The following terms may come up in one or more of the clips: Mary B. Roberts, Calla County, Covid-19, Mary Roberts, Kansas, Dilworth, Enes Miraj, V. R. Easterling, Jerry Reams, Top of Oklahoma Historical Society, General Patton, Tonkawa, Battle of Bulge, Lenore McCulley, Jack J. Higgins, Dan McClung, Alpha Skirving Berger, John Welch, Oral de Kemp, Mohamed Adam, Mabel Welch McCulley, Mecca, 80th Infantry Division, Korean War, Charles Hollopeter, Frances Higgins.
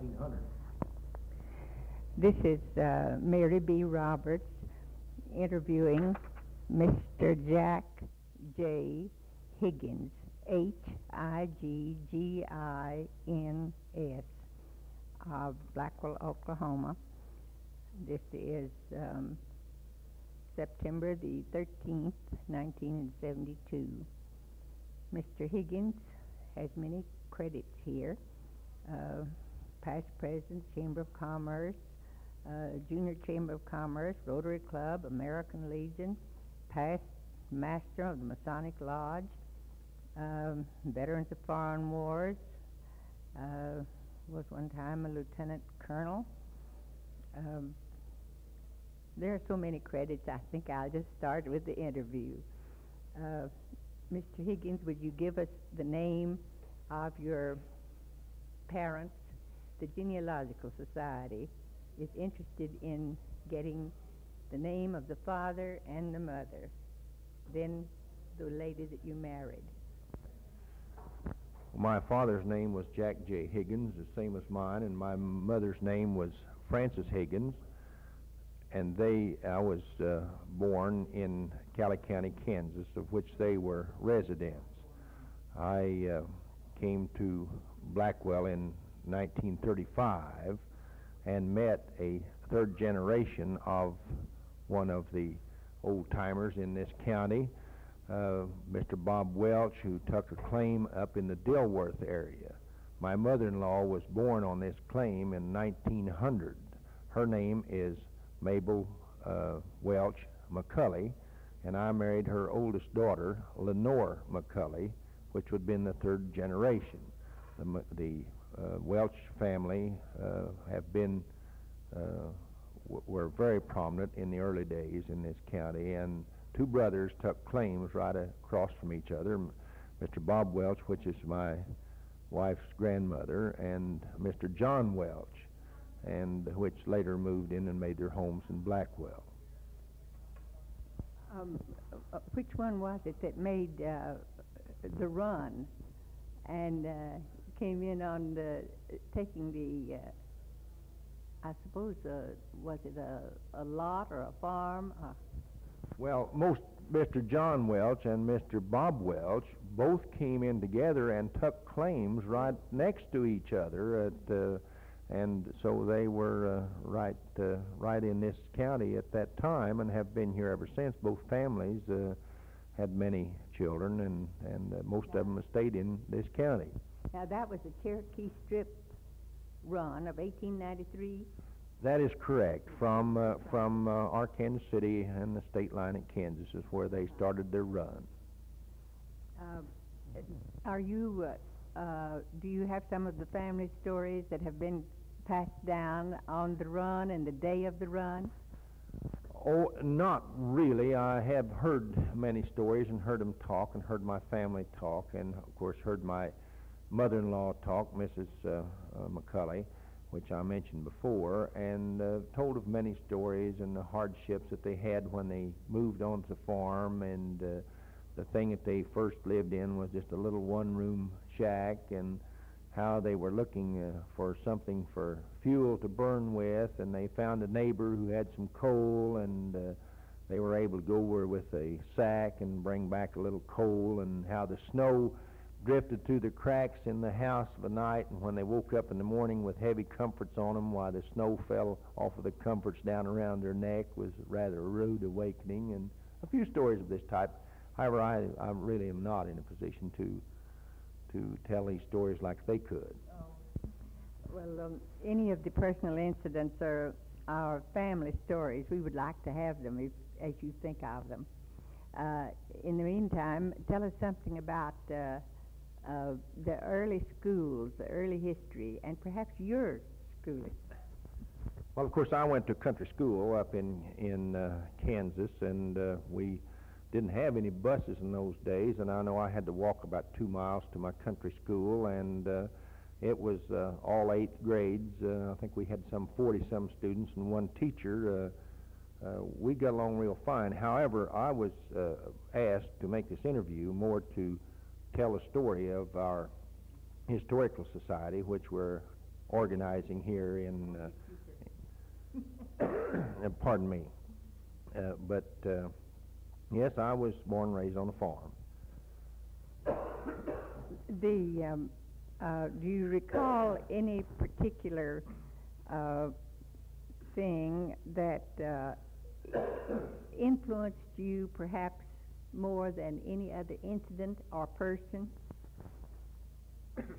1900. This is Mary B. Roberts interviewing Mr. Jack J. Higgins, H-I-G-G-I-N-S, of Blackwell, Oklahoma. This is September the 13th, 1972. Mr. Higgins has many credits here, past president, Chamber of Commerce, Junior Chamber of Commerce, Rotary Club, American Legion, past master of the Masonic Lodge, Veterans of Foreign Wars, was one time a lieutenant colonel. There are so many credits, I think I'll just start with the interview. Mr. Higgins, would you give us the name of your parents? The Genealogical Society is interested in getting the name of the father and the mother, then the lady that you married. My father's name was Jack J. Higgins, the same as mine, and my mother's name was Frances Higgins, and I was born in Calla County, Kansas, of which they were residents. I came to Blackwell in 1935 and met a third generation of one of the old-timers in this county, Mr. Bob Welch, who took a claim up in the Dilworth area. My mother-in-law was born on this claim in 1900. Her name is Mabel Welch McCulley, and I married her oldest daughter, Lenore McCulley, which would have been the third generation. The Welch family were very prominent in the early days in this county, and two brothers took claims right across from each other, Mr. Bob Welch, which is my wife's grandmother, and Mr. John Welch, and which later moved in and made their homes in Blackwell. Which one was it that made the run and came in on taking the, I suppose, was it a lot or a farm? Well, Mr. John Welch and Mr. Bob Welch both came in together and took claims right next to each other, and so they were right in this county at that time and have been here ever since. Both families had many children, and most of them have stayed in this county. Now, that was the Cherokee Strip run of 1893? That is correct. From Arkansas City and the state line at Kansas is where they started their run. Do you have some of the family stories that have been passed down on the run and the day of the run? Oh, not really. I have heard many stories and heard them talk and heard my family talk, and of course heard my mother-in-law talk, Mrs. McCulley, which I mentioned before, and told of many stories and the hardships that they had when they moved onto the farm, and the thing that they first lived in was just a little one-room shack, and how they were looking for something for fuel to burn with, and they found a neighbor who had some coal, and they were able to go over with a sack and bring back a little coal, and how the snow drifted through the cracks in the house of a night, and when they woke up in the morning with heavy comforts on them, why the snow fell off of the comforts down around their neck, was rather a rude awakening, and a few stories of this type. However, I really am not in a position to tell these stories like they could. Oh. Well, any of the personal incidents or our family stories, we would like to have them as you think of them. In the meantime, tell us something about the early schools, the early history, and perhaps your schooling. Well, of course, I went to country school up in Kansas, and we didn't have any buses in those days, and I know I had to walk about 2 miles to my country school, and it was all 8th grades. I think we had some 40-some students and one teacher. We got along real fine. However, I was asked to make this interview more to tell a story of our historical society, which we're organizing here in, pardon me, but yes, I was born and raised on a farm. The, do you recall any particular thing that influenced you perhaps more than any other incident or person? Sorry.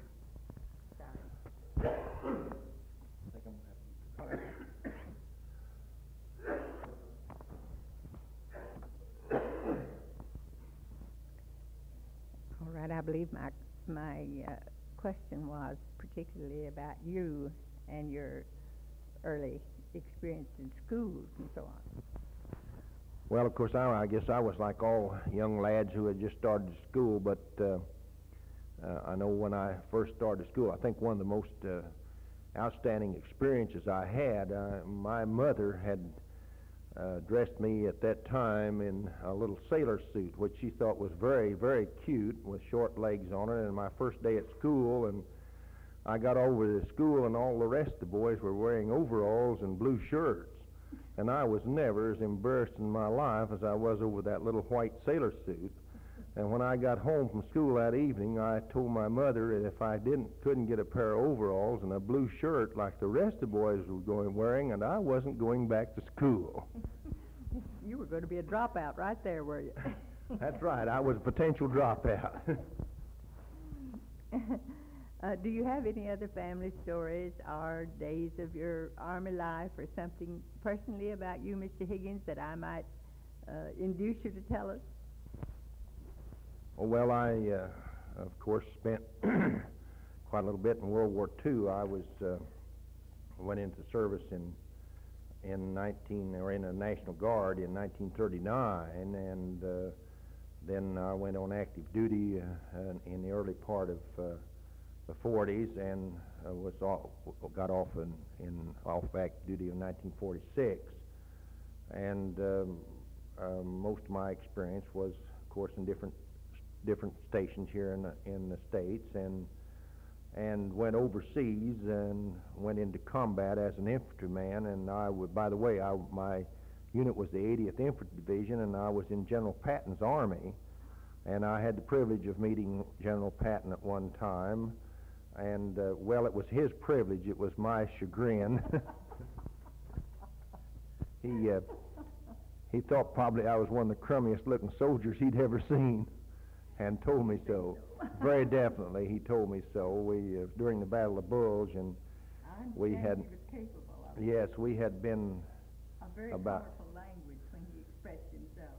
All right, I believe my question was particularly about you and your early experience in schools and so on. Well, of course, I guess I was like all young lads who had just started school, but I know when I first started school, I think one of the most outstanding experiences I had, my mother had dressed me at that time in a little sailor suit, which she thought was very, very cute, with short legs on her. And my first day at school, and I got over to school, and all the rest of the boys were wearing overalls and blue shirts. And I was never as embarrassed in my life as I was over that little white sailor suit. And when I got home from school that evening, I told my mother that if I couldn't get a pair of overalls and a blue shirt like the rest of the boys were wearing, and I wasn't going back to school. You were going to be a dropout right there, were you? That's right. I was a potential dropout. Do you have any other family stories or days of your Army life or something personally about you, Mr. Higgins, that I might induce you to tell us? Well, I, of course, spent quite a little bit in World War II. I was went into service in the National Guard in 1939, and then I went on active duty in the early part of the 40s, and was got off active duty in 1946. And most of my experience was, of course, in different stations here in the States, and went overseas and went into combat as an infantryman. And I would, by the way, my unit was the 80th Infantry Division, and I was in General Patton's army, and I had the privilege of meeting General Patton at one time. And well, it was his privilege, it was my chagrin. He thought probably I was one of the crummiest looking soldiers he'd ever seen, and told me so. Very definitely, he told me so. We during the Battle of Bulge, and we had, yes, we had been a very powerful language when he expressed himself.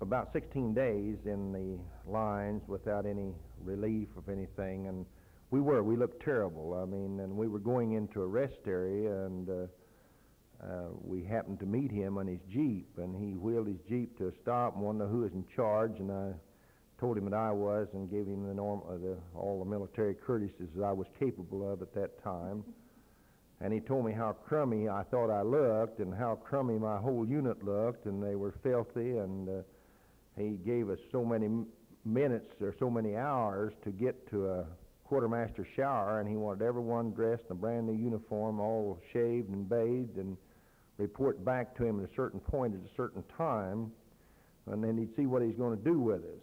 About 16 days in the lines without any relief of anything, and we looked terrible. I mean, and we were going into a rest area, and we happened to meet him on his Jeep, and he wheeled his Jeep to a stop and wanted to know who was in charge, and I told him that I was, and gave him all the military courtesies that I was capable of at that time. And he told me how crummy I thought I looked, and how crummy my whole unit looked, and they were filthy, and he gave us so many minutes or so many hours to get to a quartermaster shower, and he wanted everyone dressed in a brand new uniform, all shaved and bathed, and report back to him at a certain point at a certain time, and then he'd see what he's going to do with us.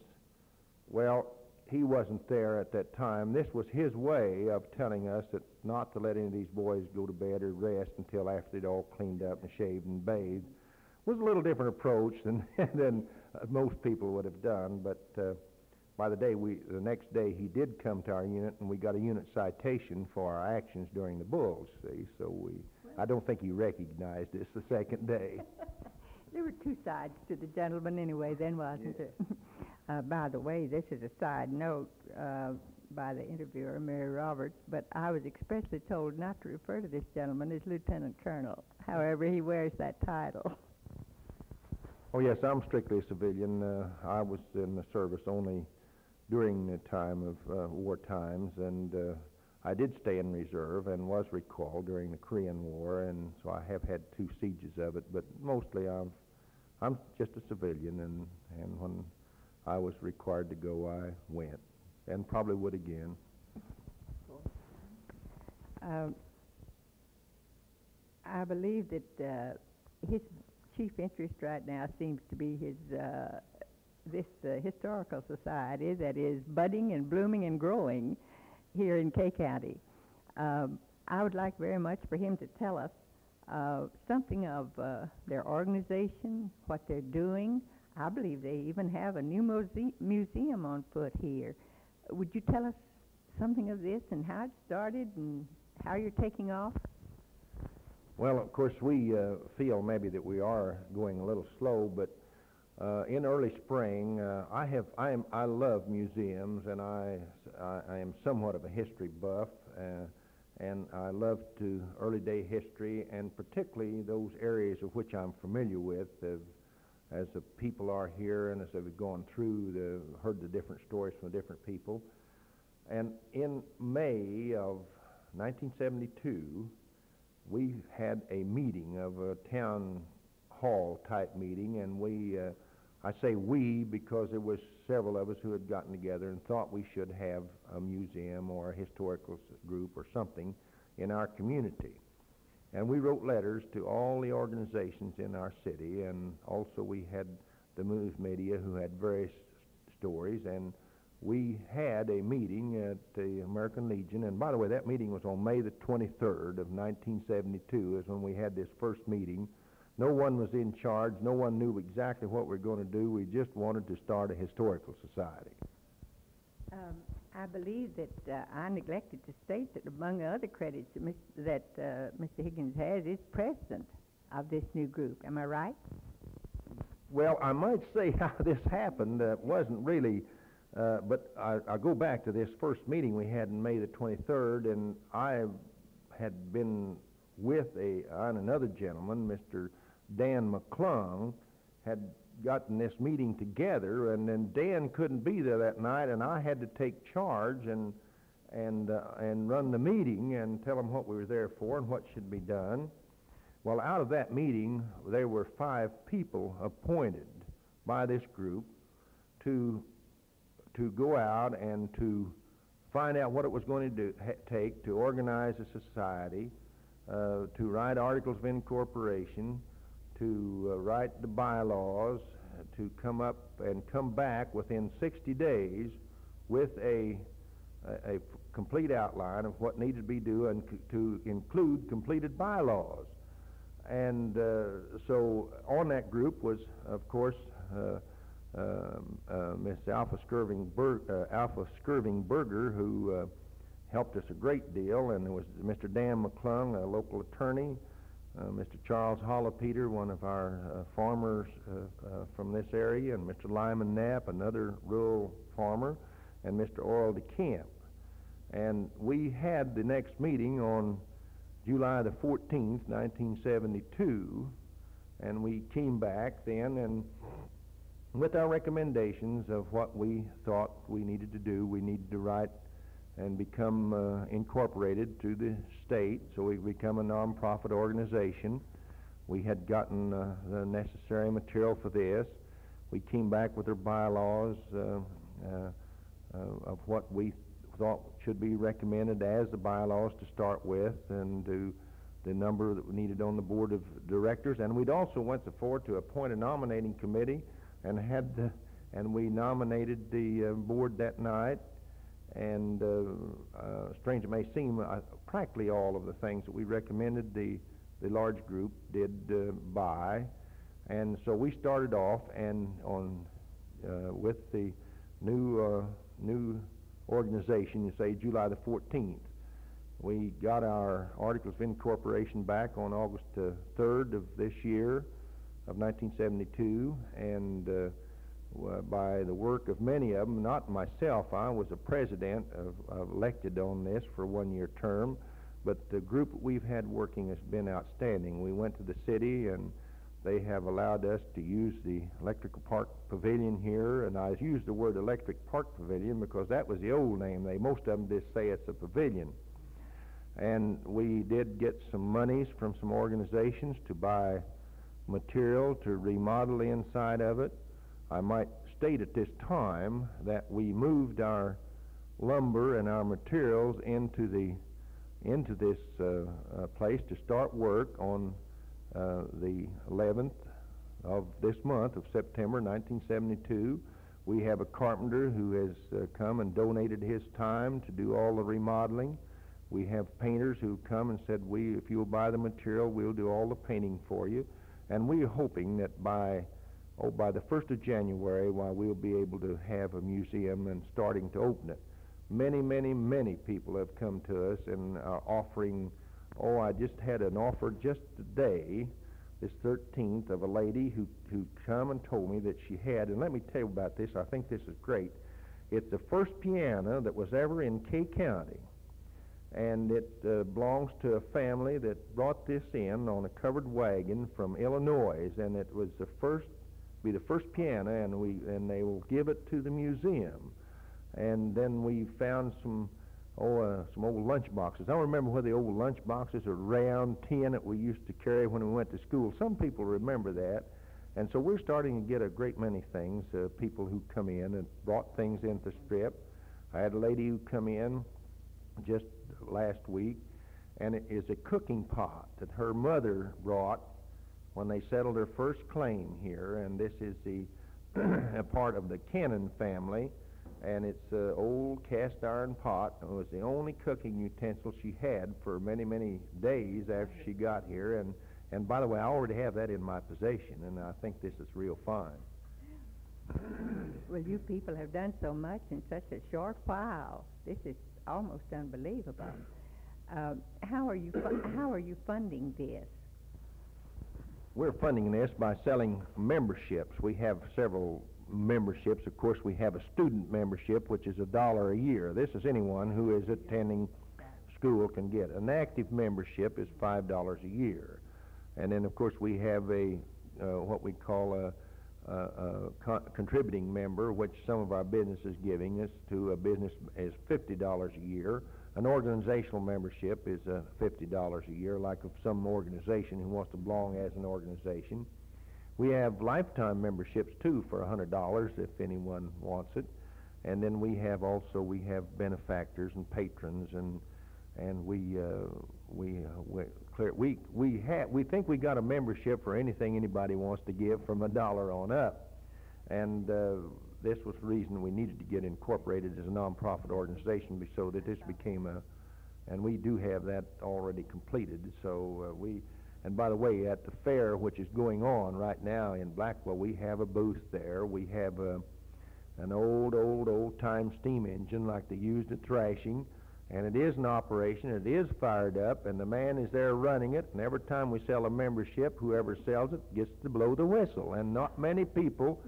Well, he wasn't there at that time. This was his way of telling us that not to let any of these boys go to bed or rest until after they'd all cleaned up and shaved and bathed. It was a little different approach than most people would have done, but by the next day he did come to our unit, and we got a unit citation for our actions during the Bulge, see, so I don't think he recognized us the second day. There were two sides to the gentleman anyway then, wasn't there? By the way, this is a side note by the interviewer, Mary Roberts, but I was expressly told not to refer to this gentleman as Lieutenant Colonel. However, he wears that title. Oh, yes, I'm strictly a civilian. I was in the service only during the time of war times, and I did stay in reserve and was recalled during the Korean War, and so I have had two sieges of it, but mostly I'm just a civilian, and when I was required to go, I went, and probably would again. I believe that his chief interest right now seems to be his this historical society that is budding and blooming and growing here in Kay County. I would like very much for him to tell us something of their organization, what they're doing. I believe they even have a new museum on foot here. Would you tell us something of this and how it started and how you're taking off? Well, of course, we feel maybe that we are going a little slow, but in early spring, I love museums, and I am somewhat of a history buff, and I love to early day history, and particularly those areas of which I'm familiar with, as the people are here and as they've gone through, heard the different stories from the different people. And in May of 1972, we had a meeting of a town hall type meeting, and I say we because there was several of us who had gotten together and thought we should have a museum or a historical group or something in our community. And we wrote letters to all the organizations in our city, and also we had the news media who had various stories, and we had a meeting at the American Legion. And by the way, that meeting was on May the 23rd of 1972 is when we had this first meeting. No one was in charge. No one knew exactly what we were going to do. We just wanted to start a historical society. I believe that I neglected to state that among other credits that Mr. Higgins has is president of this new group. Am I right? Well, I might say how this happened. It wasn't really, but I go back to this first meeting we had in May the 23rd, and I had been with another gentleman, Mr. Dan McClung, had gotten this meeting together, and then Dan couldn't be there that night, and I had to take charge and run the meeting and tell them what we were there for and what should be done. Well, out of that meeting, there were 5 people appointed by this group to go out and to find out what it was going to take to organize a society, to write articles of incorporation, to write the bylaws, to come up and come back within 60 days with a complete outline of what needed to be done, and to include completed bylaws. And so on that group was, of course, Miss Alpha Skirving Berger, who helped us a great deal, and there was Mr. Dan McClung, a local attorney, Mr. Charles Hollopeter, one of our farmers from this area, and Mr. Lyman Knapp, another rural farmer, and Mr. Oral de Kemp. And we had the next meeting on July the 14th, 1972, and we came back then and with our recommendations of what we thought we needed to do. We needed to write and become incorporated to the state, so we become a nonprofit organization. We had gotten the necessary material for this. We came back with our bylaws of what we thought should be recommended as the bylaws to start with, and to the number that we needed on the board of directors. And we'd also went forward to appoint a nominating committee, and we nominated the board that night. And strange it may seem, practically all of the things that we recommended the large group did buy. And so we started off and on with the new organization, you say, July the 14th. We got our articles of incorporation back on August 3rd of this year of 1972, and by the work of many of them, not myself, I was a president elected on this for one-year term, but the group we've had working has been outstanding. We went to the city, and they have allowed us to use the Electric Park Pavilion here, and I use the word Electric Park Pavilion because that was the old name. Most of them just say it's a pavilion. And we did get some monies from some organizations to buy material to remodel the inside of it. I might state at this time that we moved our lumber and our materials into the into this place to start work on the 11th of this month of September 1972. We have a carpenter who has come and donated his time to do all the remodeling. We have painters who come and said, if you'll buy the material, we'll do all the painting for you. And we're hoping that by the 1st of January, we'll be able to have a museum and starting to open it. Many, many, many people have come to us and are offering, I just had an offer just today, this 13th, of a lady who come and told me that she had, and let me tell you about this, I think this is great. It's the first piano that was ever in Kay County, and it belongs to a family that brought this in on a covered wagon from Illinois, and it was the first, be the first piano, and they will give it to the museum. And then we found some old lunch boxes. I don't remember whether the old lunch boxes are round tin that we used to carry when we went to school. Some people remember that. And so we're starting to get a great many things, people who come in and brought things into Strip. I had a lady who come in just last week, and it is a cooking pot that her mother brought when they settled her first claim here. And this is the a part of the Cannon family. And it's an old cast iron pot. It was the only cooking utensil she had for many, many days after she got here. And by the way, I already have that in my possession, and I think this is real fine. Well, you people have done so much in such a short while. This is almost unbelievable. How are you funding this? We're funding this by selling memberships. We have several memberships. Of course, we have a student membership, which is $1 a year. This is anyone who is attending school can get. An active membership is $5 a year. And then, of course, we have a what we call a contributing member, which some of our business is giving us to. A business is $50 a year. An organizational membership is $50 a year, like of some organization who wants to belong as an organization. We have lifetime memberships, too, for $100 if anyone wants it. And then we have also, we have benefactors and patrons, and we think we got a membership for anything anybody wants to give from $1 on up. And this was the reason we needed to get incorporated as a nonprofit organization, so that this became a, and we do have that already completed, so and by the way, at the fair, which is going on right now in Blackwell, we have a booth there. We have an old-time steam engine like they used at thrashing, and it is in operation. It is fired up, and the man is there running it, and every time we sell a membership, whoever sells it gets to blow the whistle, and not many people,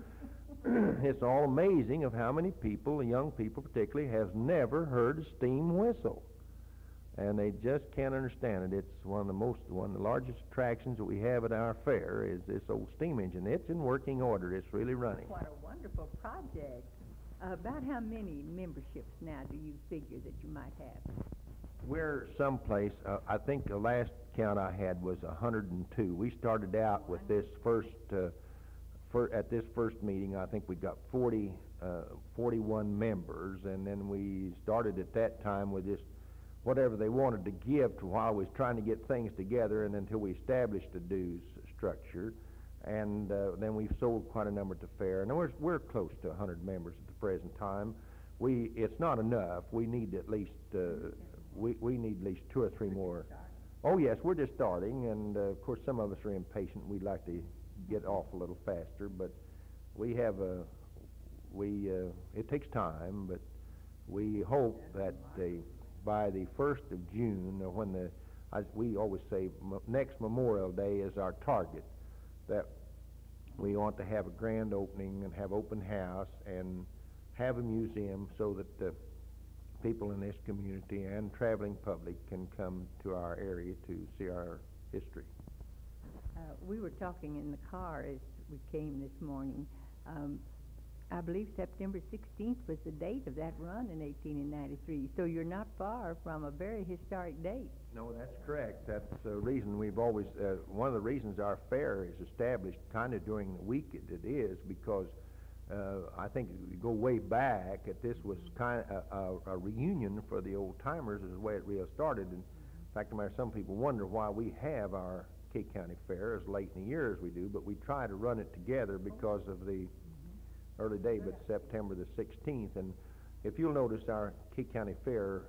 it's all amazing of how many people, young people particularly, have never heard a steam whistle. And they just can't understand it. It's one of the largest attractions that we have at our fair is this old steam engine. It's in working order. It's really running. What a wonderful project. About how many memberships now do you figure that you might have? We're someplace, I think the last count I had was 102. We started out with this at this first meeting, I think we got 41 members, and then we started at that time with this whatever they wanted to give to while we was trying to get things together and until we established the dues structure. And then we've sold quite a number to fair. And we're close to 100 members at the present time. It's not enough. We need at least, we need at least 2 or 3 more. Oh yes, we're just starting. And of course, some of us are impatient. We'd like to get off a little faster, but we have it takes time, but we hope that by the 1st of June, when we always say next Memorial Day is our target, that we want to have a grand opening and have open house and have a museum so that the people in this community and traveling public can come to our area to see our history. We were talking in the car as we came this morning. I believe September 16th was the date of that run in 1893, so you're not far from a very historic date. No, that's correct. That's the reason we've always, one of the reasons our fair is established kind of during the week it is, because I think if you go way back, this was kind of a reunion for the old timers is the way it really started. And In fact, no matter, some people wonder why we have our Kay County Fair as late in the year as we do, but we try to run it together because of the early day, but September the 16th. And if you'll notice, our Kay County Fair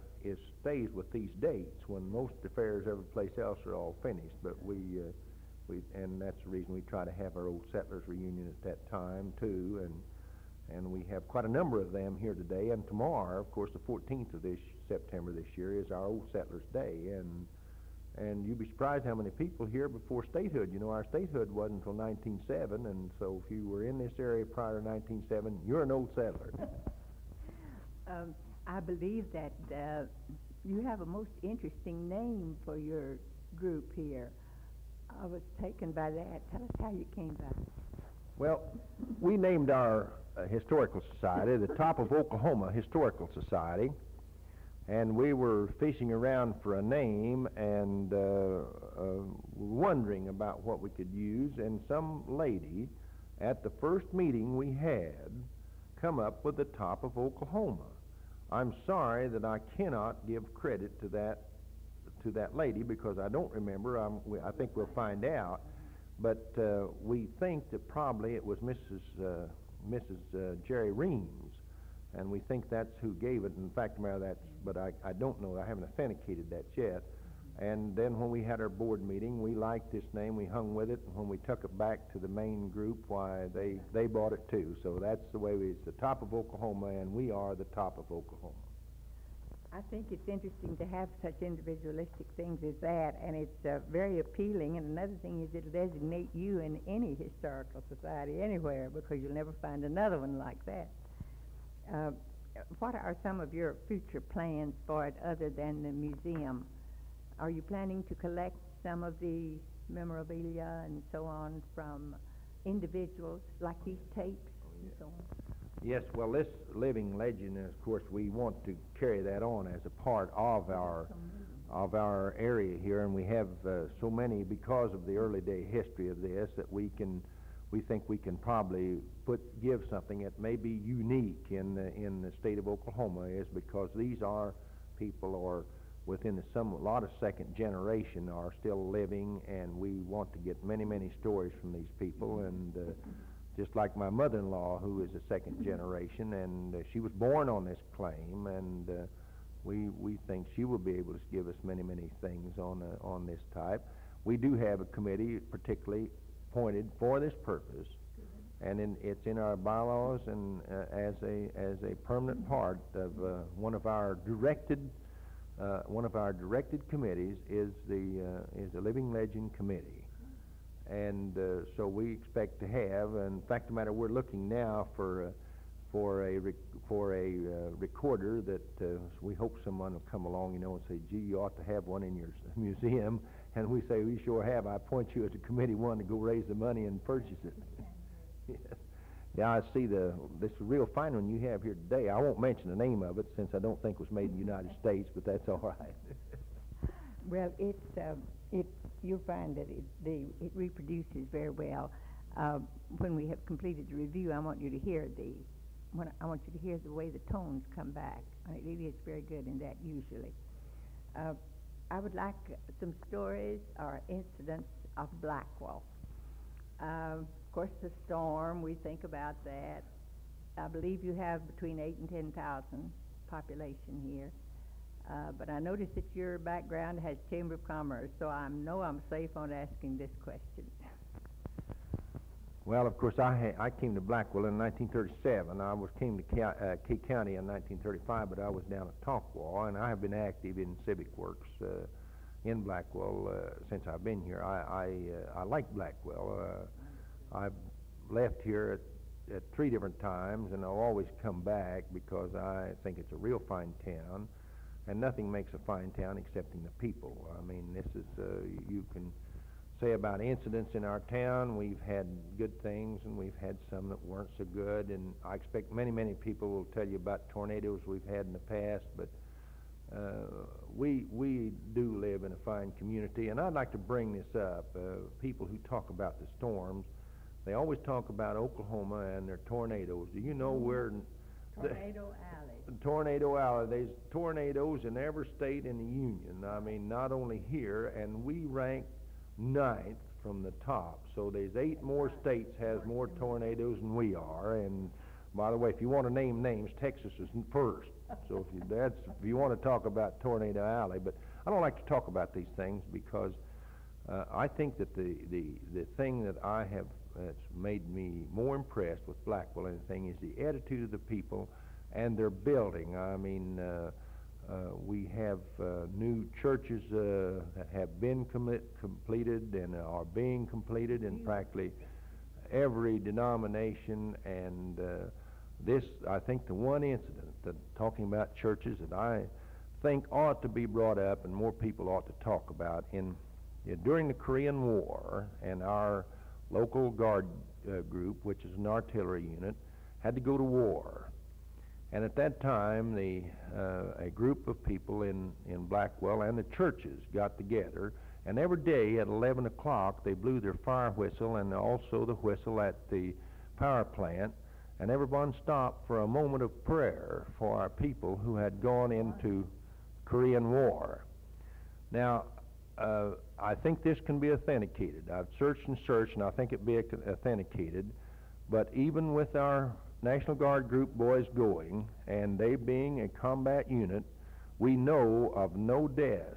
stays with these dates when most of the fairs every place else are all finished. But and that's the reason we try to have our old settlers reunion at that time too, and we have quite a number of them here today. And tomorrow, of course, the 14th of September this year is our Old Settlers Day, and you'd be surprised how many people here before statehood. You know, our statehood wasn't until 1907, and so if you were in this area prior to 1907, you're an old settler. I believe that you have a most interesting name for your group here. I was taken by that. Tell us how you came by it. Well, we named our historical society the Top of Oklahoma Historical Society, and we were fishing around for a name and wondering about what we could use, and some lady at the first meeting we had come up with the Top of Oklahoma. I'm sorry that I cannot give credit to that lady because I don't remember. I think we'll find out, but we think that probably it was Mrs. Jerry Reams, and we think that's who gave it. In fact, but I don't know. I haven't authenticated that yet. And then when we had our board meeting, we liked this name. We hung with it, and when we took it back to the main group, why, they bought it too. So that's the way it's the Top of Oklahoma, and we are the Top of Oklahoma. I think it's interesting to have such individualistic things as that, and it's very appealing. And another thing is it'll designate you in any historical society anywhere, because you'll never find another one like that. What are some of your future plans for it other than the museum? Are you planning to collect some of the memorabilia and so on from individuals, like these tapes and so on? Yes, well, this living legend, of course, we want to carry that on as a part of our area here, and we have so many because of the early day history of this that we think we can probably give something that may be unique in the state of Oklahoma, is because these are people or within a lot of second generation are still living, and we want to get many stories from these people. And just like my mother-in-law, who is a second generation, and she was born on this claim, and we think she will be able to give us many things on this type. We do have a committee particularly appointed for this purpose, and it's in our bylaws, and as a permanent part of one of our directed committees is the Living Legend Committee. And so we expect to have, and in fact, no matter, we're looking now for a recorder that we hope someone will come along, you know, and say, "Gee, you ought to have one in your museum." And we say, "We sure have. I appoint you as a committee one to go raise the money and purchase it." Yes. Now I see this real fine one you have here today. I won't mention the name of it since I don't think it was made in the United States, but that's all right. Well, you'll find that it reproduces very well. When we have completed the review, I want you to hear the way the tones come back, and it really is very good in that usually. I would like some stories or incidents of Blackwell. Of course, the storm, we think about that. I believe you have between 8,000 and 10,000 population here. But I notice that your background has Chamber of Commerce, so I know I'm safe on asking this question. Well, of course, I came to Blackwell in 1937. I came to Kay County in 1935, but I was down at Tonkawa, and I have been active in civic works in Blackwell since I've been here. I like Blackwell. I've left here at three different times, and I'll always come back because I think it's a real fine town. And nothing makes a fine town excepting the people. I mean, this is, you can say about incidents in our town, we've had good things and we've had some that weren't so good, and I expect many people will tell you about tornadoes we've had in the past, but we do live in a fine community. And I'd like to bring this up. People who talk about the storms, they always talk about Oklahoma and their tornadoes. Do you know where... Tornado Alley. tornado hour. There's tornadoes in every state in the Union. I mean, not only here, and we rank 9th from the top. So there's 8 more states has more tornadoes than we are. And by the way, if you want to name names, Texas is first. So if you want to talk about Tornado Alley, but I don't like to talk about these things because I think that the thing that I have that's made me more impressed with Blackwell than anything is the attitude of the people and their building. I mean, we have new churches that have been completed and are being completed in practically every denomination. And this, I think, the one incident that talking about churches that I think ought to be brought up and more people ought to talk about in during the Korean War, and our local guard group, which is an artillery unit, had to go to war. And at that time, a group of people in Blackwell and the churches got together, and every day at 11 o'clock they blew their fire whistle and also the whistle at the power plant, and everyone stopped for a moment of prayer for our people who had gone into Korean War. Now, I think this can be authenticated. I've searched and searched, and I think it be authenticated, but even with our National Guard group boys going, and they being a combat unit, we know of no deaths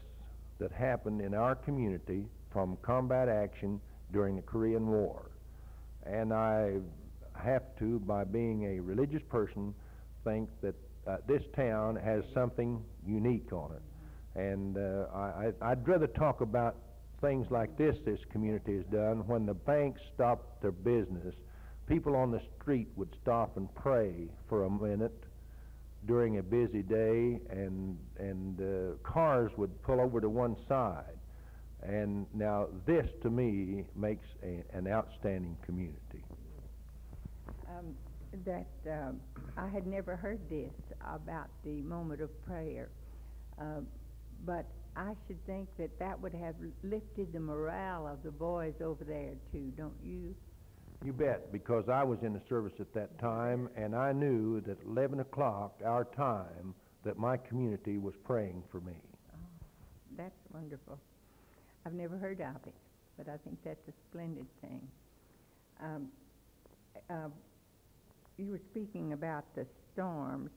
that happened in our community from combat action during the Korean War. And I have to, by being a religious person, think that this town has something unique on it. And I'd rather talk about things like this community has done. When the banks stopped their business, people on the street would stop and pray for a minute during a busy day, and cars would pull over to one side. And now this, to me, makes an outstanding community. I had never heard this about the moment of prayer, but I should think that that would have lifted the morale of the boys over there too, don't you? You bet, because I was in the service at that time, and I knew that at 11 o'clock, our time, that my community was praying for me. Oh, that's wonderful. I've never heard of it, but I think that's a splendid thing. You were speaking about the storms.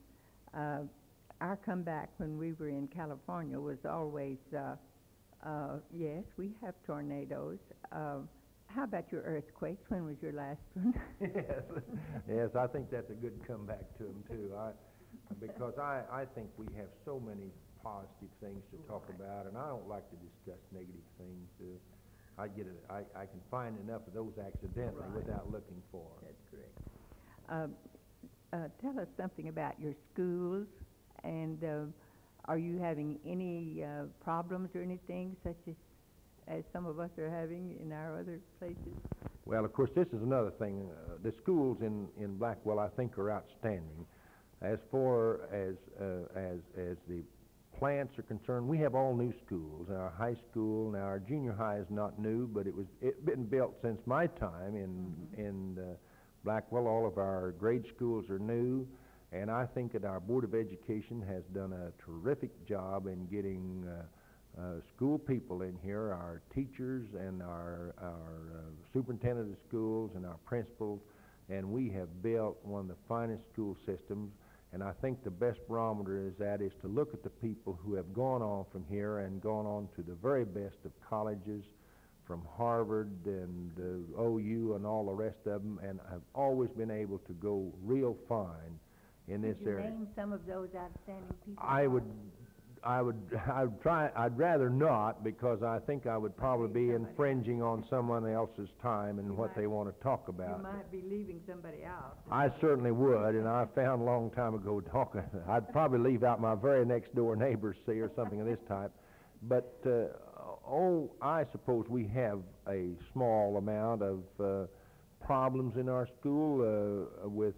Our comeback when we were in California was always, yes, we have tornadoes. How about your earthquakes? When was your last one? Yes, I think that's a good comeback to them, too. Because I think we have so many positive things to talk about, and I don't like to discuss negative things. I can find enough of those accidentally without looking for them. That's great. Tell us something about your schools, and are you having any problems or anything such as some of us are having in our other places? Well, of course, this is another thing. The schools in Blackwell, I think, are outstanding. As far as the plants are concerned, we have all new schools. Our high school, now our junior high is not new, but it's been built since my time in Blackwell. All of our grade schools are new, and I think that our Board of Education has done a terrific job in getting school people in here, our teachers and our superintendent of schools and our principals, and we have built one of the finest school systems. And I think the best barometer is to look at the people who have gone on from here and gone on to the very best of colleges, from Harvard and OU and all the rest of them, and have always been able to go real fine in this area. Name some of those outstanding people. I'd rather not, because I think I would probably be infringing on someone else's time and what they want to talk about. You might be leaving somebody out. I certainly would, and I found a long time ago talking. I'd probably leave out my very next door neighbor, see, or something of this type. But, I suppose we have a small amount of problems in our school with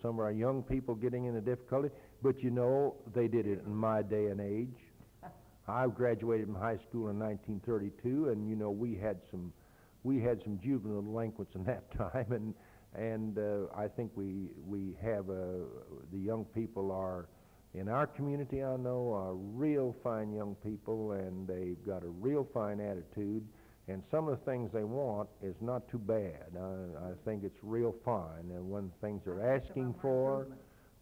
some of our young people getting into difficulty. But you know, they did it in my day and age. I graduated from high school in 1932, and you know, we had some juvenile delinquents in that time, and I think we have the young people are In our community, I know, are real fine young people, and they've got a real fine attitude, and some of the things they want is not too bad. I think it's real fine, and when things are asking for,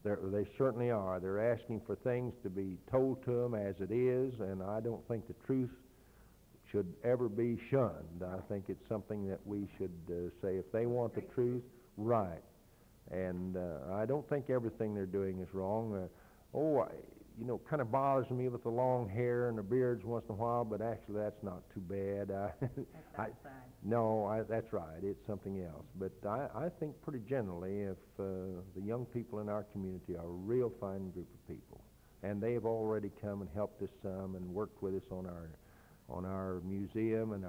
they certainly are. They're asking for things to be told to them as it is, and I don't think the truth should ever be shunned. I think it's something that we should say, if they want the truth, right. And I don't think everything they're doing is wrong. It kind of bothers me with the long hair and the beards once in a while, but actually that's not too bad. That's outside. No, that's right. It's something else. But I think pretty generally if the young people in our community are a real fine group of people, and they've already come and helped us some and worked with us on our museum, and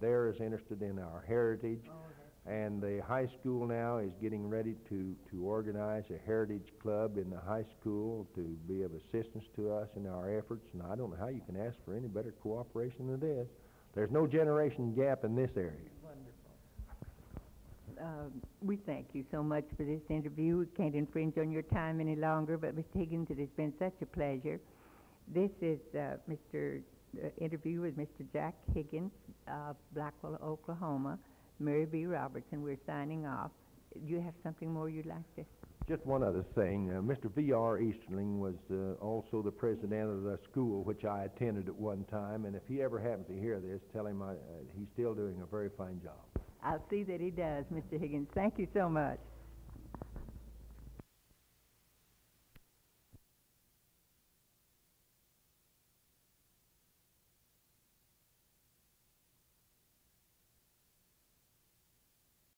they're as interested in our heritage. Oh, okay. And the high school now is getting ready to organize a heritage club in the high school to be of assistance to us in our efforts, and I don't know how you can ask for any better cooperation than this. There's no generation gap in this area. Wonderful. We thank you so much for this interview. We can't infringe on your time any longer, but Mr. Higgins, it has been such a pleasure. This is interview with Mr. Jack Higgins of Blackwell, Oklahoma. Mary B. Roberts, and we're signing off. Do you have something more you'd like to? Just one other thing. Mr. V. R. Easterling was also the president of the school which I attended at one time, and if he ever happens to hear this, tell him he's still doing a very fine job. I'll see that he does, Mr. Higgins. Thank you so much.